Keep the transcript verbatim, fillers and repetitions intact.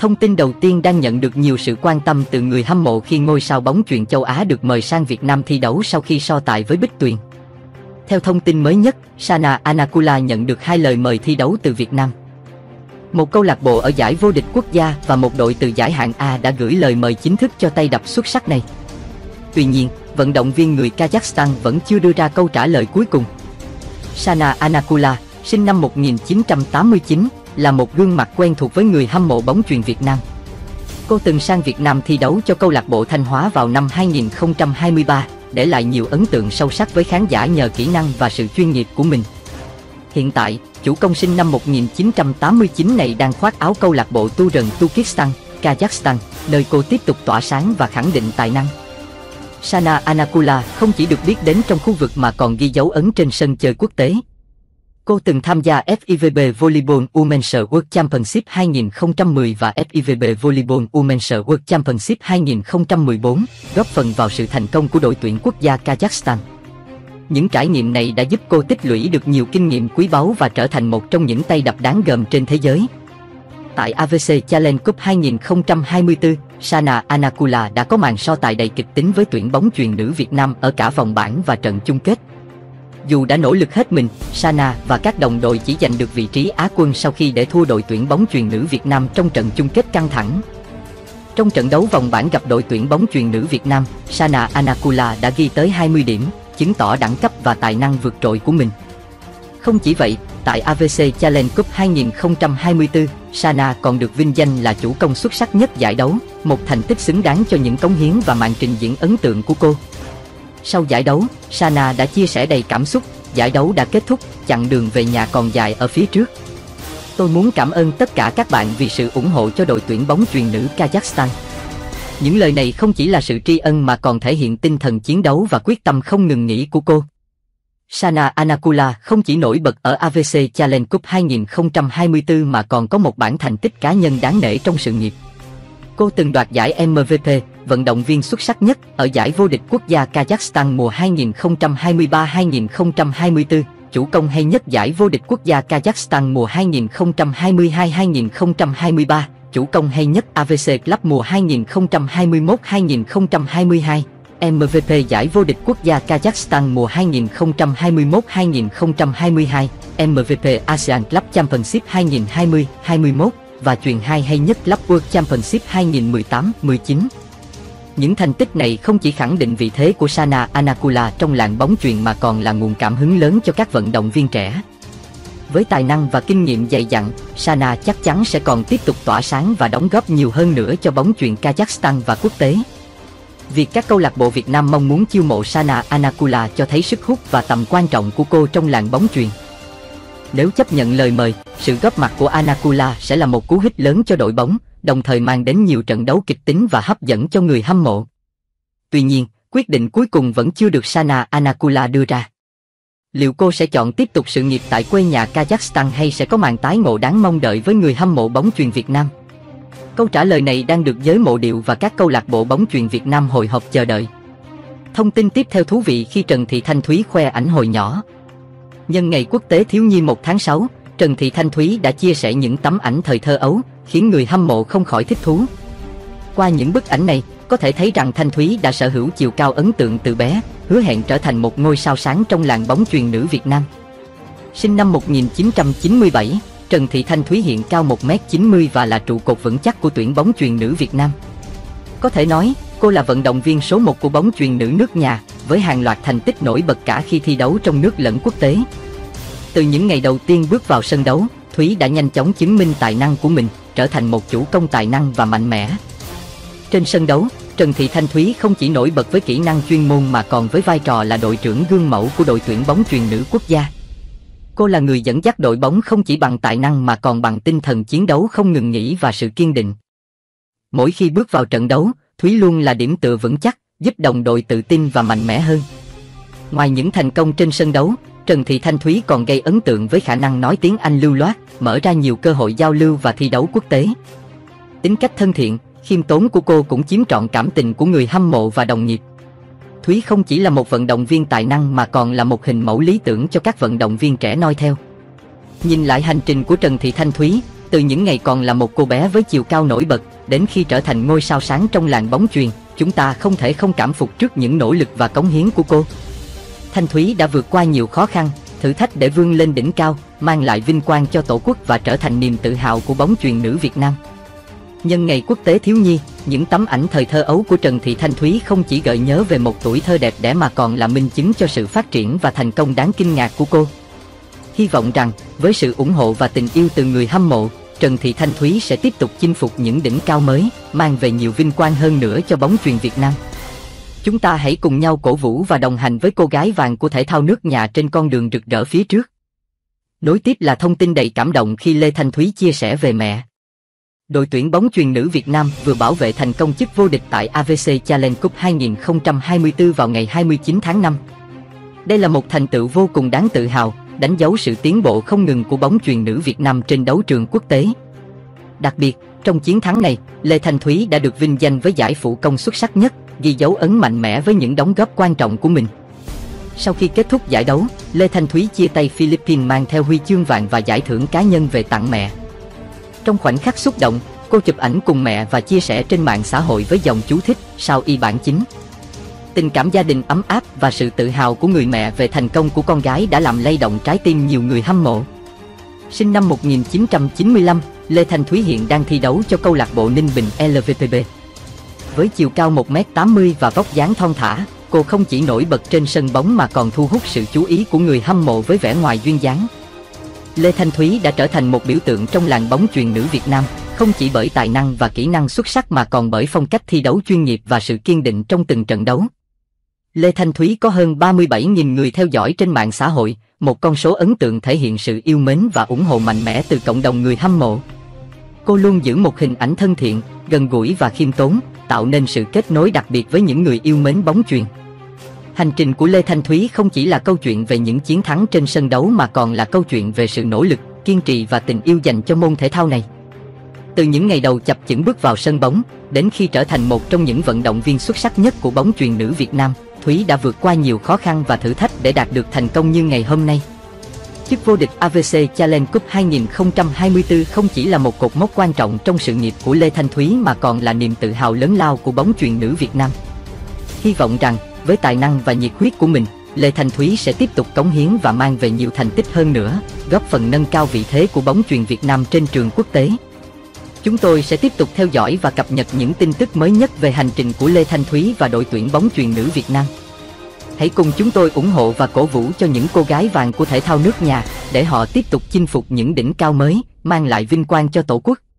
Thông tin đầu tiên đang nhận được nhiều sự quan tâm từ người hâm mộ khi ngôi sao bóng chuyền châu Á được mời sang Việt Nam thi đấu sau khi so tài với Bích Tuyền. Theo thông tin mới nhất, Sana Anakula nhận được hai lời mời thi đấu từ Việt Nam. Một câu lạc bộ ở giải vô địch quốc gia và một đội từ giải hạng A đã gửi lời mời chính thức cho tay đập xuất sắc này. Tuy nhiên, vận động viên người Kazakhstan vẫn chưa đưa ra câu trả lời cuối cùng. Sana Anakula, sinh năm một nghìn chín trăm tám mươi chín, là một gương mặt quen thuộc với người hâm mộ bóng chuyền Việt Nam. Cô từng sang Việt Nam thi đấu cho câu lạc bộ Thanh Hóa vào năm hai nghìn không trăm hai mươi ba, để lại nhiều ấn tượng sâu sắc với khán giả nhờ kỹ năng và sự chuyên nghiệp của mình. Hiện tại, chủ công sinh năm một nghìn chín trăm tám mươi chín này đang khoác áo câu lạc bộ Turan Turkistan, Kazakhstan, nơi cô tiếp tục tỏa sáng và khẳng định tài năng. Sana Anakula không chỉ được biết đến trong khu vực mà còn ghi dấu ấn trên sân chơi quốc tế. Cô từng tham gia ép i vê bê Volleyball Women's World Championship hai nghìn không trăm mười và ép i vê bê Volleyball Women's World Championship hai nghìn không trăm mười bốn, góp phần vào sự thành công của đội tuyển quốc gia Kazakhstan. Những trải nghiệm này đã giúp cô tích lũy được nhiều kinh nghiệm quý báu và trở thành một trong những tay đập đáng gờm trên thế giới. Tại a vê xê Challenge Cup hai nghìn không trăm hai mươi tư, Sana Anakula đã có màn so tài đầy kịch tính với tuyển bóng chuyền nữ Việt Nam ở cả vòng bảng và trận chung kết. Dù đã nỗ lực hết mình, Sana và các đồng đội chỉ giành được vị trí Á quân sau khi để thua đội tuyển bóng chuyền nữ Việt Nam trong trận chung kết căng thẳng. Trong trận đấu vòng bảng gặp đội tuyển bóng chuyền nữ Việt Nam, Sana Anakula đã ghi tới hai mươi điểm, chứng tỏ đẳng cấp và tài năng vượt trội của mình. Không chỉ vậy, tại a vê xê Challenge Cup hai nghìn không trăm hai mươi tư, Sana còn được vinh danh là chủ công xuất sắc nhất giải đấu, một thành tích xứng đáng cho những cống hiến và màn trình diễn ấn tượng của cô. Sau giải đấu, Sana đã chia sẻ đầy cảm xúc, giải đấu đã kết thúc, chặng đường về nhà còn dài ở phía trước. Tôi muốn cảm ơn tất cả các bạn vì sự ủng hộ cho đội tuyển bóng chuyền nữ Kazakhstan. Những lời này không chỉ là sự tri ân mà còn thể hiện tinh thần chiến đấu và quyết tâm không ngừng nghỉ của cô. Sana Anakula không chỉ nổi bật ở a vê xê Challenge Cup hai nghìn không trăm hai mươi tư mà còn có một bảng thành tích cá nhân đáng nể trong sự nghiệp. Cô từng đoạt giải em vê pê, vận động viên xuất sắc nhất ở giải vô địch quốc gia Kazakhstan mùa hai nghìn không trăm hai mươi ba hai nghìn không trăm hai mươi tư, chủ công hay nhất giải vô địch quốc gia Kazakhstan mùa hai nghìn không trăm hai mươi hai hai nghìn không trăm hai mươi ba, chủ công hay nhất a vê xê Club mùa hai nghìn không trăm hai mươi mốt hai nghìn không trăm hai mươi hai, em vê pê giải vô địch quốc gia Kazakhstan mùa hai nghìn không trăm hai mươi mốt hai nghìn không trăm hai mươi hai, em vê pê ASEAN Club Championship hai nghìn không trăm hai mươi hai hai nghìn không trăm hai mươi mốt và chuyền hai hay nhất Club World Championship hai nghìn không trăm mười tám mười chín. Những thành tích này không chỉ khẳng định vị thế của Sana Anakula trong làng bóng chuyền mà còn là nguồn cảm hứng lớn cho các vận động viên trẻ. Với tài năng và kinh nghiệm dày dặn, Sana chắc chắn sẽ còn tiếp tục tỏa sáng và đóng góp nhiều hơn nữa cho bóng chuyền Kazakhstan và quốc tế. Việc các câu lạc bộ Việt Nam mong muốn chiêu mộ Sana Anakula cho thấy sức hút và tầm quan trọng của cô trong làng bóng chuyền. Nếu chấp nhận lời mời, sự góp mặt của Anakula sẽ là một cú hích lớn cho đội bóng, đồng thời mang đến nhiều trận đấu kịch tính và hấp dẫn cho người hâm mộ. Tuy nhiên, quyết định cuối cùng vẫn chưa được Sana Anakula đưa ra. Liệu cô sẽ chọn tiếp tục sự nghiệp tại quê nhà Kazakhstan hay sẽ có màn tái ngộ đáng mong đợi với người hâm mộ bóng chuyền Việt Nam? Câu trả lời này đang được giới mộ điệu và các câu lạc bộ bóng chuyền Việt Nam hồi hộp chờ đợi. Thông tin tiếp theo thú vị khi Trần Thị Thanh Thúy khoe ảnh hồi nhỏ. Nhân ngày quốc tế thiếu nhi một tháng sáu, Trần Thị Thanh Thúy đã chia sẻ những tấm ảnh thời thơ ấu, khiến người hâm mộ không khỏi thích thú. Qua những bức ảnh này, có thể thấy rằng Thanh Thúy đã sở hữu chiều cao ấn tượng từ bé, hứa hẹn trở thành một ngôi sao sáng trong làng bóng chuyền nữ Việt Nam. Sinh năm một nghìn chín trăm chín mươi bảy, Trần Thị Thanh Thúy hiện cao một mét chín mươi và là trụ cột vững chắc của tuyển bóng chuyền nữ Việt Nam. Có thể nói, cô là vận động viên số một của bóng chuyền nữ nước nhà, với hàng loạt thành tích nổi bật cả khi thi đấu trong nước lẫn quốc tế. Từ những ngày đầu tiên bước vào sân đấu, Thúy đã nhanh chóng chứng minh tài năng của mình, trở thành một chủ công tài năng và mạnh mẽ. Trên sân đấu, Trần Thị Thanh Thúy không chỉ nổi bật với kỹ năng chuyên môn mà còn với vai trò là đội trưởng gương mẫu của đội tuyển bóng chuyền nữ quốc gia. Cô là người dẫn dắt đội bóng không chỉ bằng tài năng mà còn bằng tinh thần chiến đấu không ngừng nghỉ và sự kiên định. Mỗi khi bước vào trận đấu, Thúy luôn là điểm tựa vững chắc, giúp đồng đội tự tin và mạnh mẽ hơn. Ngoài những thành công trên sân đấu, Trần Thị Thanh Thúy còn gây ấn tượng với khả năng nói tiếng Anh lưu loát, mở ra nhiều cơ hội giao lưu và thi đấu quốc tế. Tính cách thân thiện, khiêm tốn của cô cũng chiếm trọn cảm tình của người hâm mộ và đồng nghiệp. Thúy không chỉ là một vận động viên tài năng mà còn là một hình mẫu lý tưởng cho các vận động viên trẻ noi theo. Nhìn lại hành trình của Trần Thị Thanh Thúy, Từ những ngày còn là một cô bé với chiều cao nổi bật, đến khi trở thành ngôi sao sáng trong làng bóng chuyền, chúng ta không thể không cảm phục trước những nỗ lực và cống hiến của cô. Thanh Thúy đã vượt qua nhiều khó khăn, thử thách để vươn lên đỉnh cao, mang lại vinh quang cho Tổ quốc và trở thành niềm tự hào của bóng chuyền nữ Việt Nam. Nhân ngày quốc tế thiếu nhi, những tấm ảnh thời thơ ấu của Trần Thị Thanh Thúy không chỉ gợi nhớ về một tuổi thơ đẹp đẽ mà còn là minh chứng cho sự phát triển và thành công đáng kinh ngạc của cô. Hy vọng rằng, với sự ủng hộ và tình yêu từ người hâm mộ, Trần Thị Thanh Thúy sẽ tiếp tục chinh phục những đỉnh cao mới, mang về nhiều vinh quang hơn nữa cho bóng chuyền Việt Nam. Chúng ta hãy cùng nhau cổ vũ và đồng hành với cô gái vàng của thể thao nước nhà trên con đường rực rỡ phía trước. Nối tiếp là thông tin đầy cảm động khi Lê Thanh Thúy chia sẻ về mẹ. Đội tuyển bóng chuyền nữ Việt Nam vừa bảo vệ thành công chức vô địch tại a vê xê Challenge Cup hai nghìn không trăm hai mươi tư vào ngày hai mươi chín tháng năm. Đây là một thành tựu vô cùng đáng tự hào, đánh dấu sự tiến bộ không ngừng của bóng chuyền nữ Việt Nam trên đấu trường quốc tế. Đặc biệt, trong chiến thắng này, Lê Thanh Thúy đã được vinh danh với giải phụ công xuất sắc nhất, ghi dấu ấn mạnh mẽ với những đóng góp quan trọng của mình. Sau khi kết thúc giải đấu, Lê Thanh Thúy chia tay Philippines mang theo huy chương vàng và giải thưởng cá nhân về tặng mẹ. Trong khoảnh khắc xúc động, cô chụp ảnh cùng mẹ và chia sẻ trên mạng xã hội với dòng chú thích: "Sao y bản chính". Tình cảm gia đình ấm áp và sự tự hào của người mẹ về thành công của con gái đã làm lay động trái tim nhiều người hâm mộ. Sinh năm một nghìn chín trăm chín mươi lăm, Lê Thanh Thúy hiện đang thi đấu cho câu lạc bộ Ninh Bình L V P B. Với chiều cao một mét tám mươi và vóc dáng thon thả, cô không chỉ nổi bật trên sân bóng mà còn thu hút sự chú ý của người hâm mộ với vẻ ngoài duyên dáng. Lê Thanh Thúy đã trở thành một biểu tượng trong làng bóng chuyền nữ Việt Nam, không chỉ bởi tài năng và kỹ năng xuất sắc mà còn bởi phong cách thi đấu chuyên nghiệp và sự kiên định trong từng trận đấu. Lê Thanh Thúy có hơn ba mươi bảy nghìn người theo dõi trên mạng xã hội, một con số ấn tượng thể hiện sự yêu mến và ủng hộ mạnh mẽ từ cộng đồng người hâm mộ. Cô luôn giữ một hình ảnh thân thiện, gần gũi và khiêm tốn, tạo nên sự kết nối đặc biệt với những người yêu mến bóng chuyền. Hành trình của Lê Thanh Thúy không chỉ là câu chuyện về những chiến thắng trên sân đấu mà còn là câu chuyện về sự nỗ lực, kiên trì và tình yêu dành cho môn thể thao này. Từ những ngày đầu chập chững bước vào sân bóng, đến khi trở thành một trong những vận động viên xuất sắc nhất của bóng chuyền nữ Việt Nam, Thúy đã vượt qua nhiều khó khăn và thử thách để đạt được thành công như ngày hôm nay. Chức vô địch a vê xê Challenge Cup hai nghìn không trăm hai mươi tư không chỉ là một cột mốc quan trọng trong sự nghiệp của Lê Thanh Thúy mà còn là niềm tự hào lớn lao của bóng chuyền nữ Việt Nam. Hy vọng rằng, với tài năng và nhiệt huyết của mình, Lê Thanh Thúy sẽ tiếp tục cống hiến và mang về nhiều thành tích hơn nữa, góp phần nâng cao vị thế của bóng chuyền Việt Nam trên trường quốc tế. Chúng tôi sẽ tiếp tục theo dõi và cập nhật những tin tức mới nhất về hành trình của Lê Thanh Thúy và đội tuyển bóng chuyền nữ Việt Nam. Hãy cùng chúng tôi ủng hộ và cổ vũ cho những cô gái vàng của thể thao nước nhà để họ tiếp tục chinh phục những đỉnh cao mới, mang lại vinh quang cho Tổ quốc.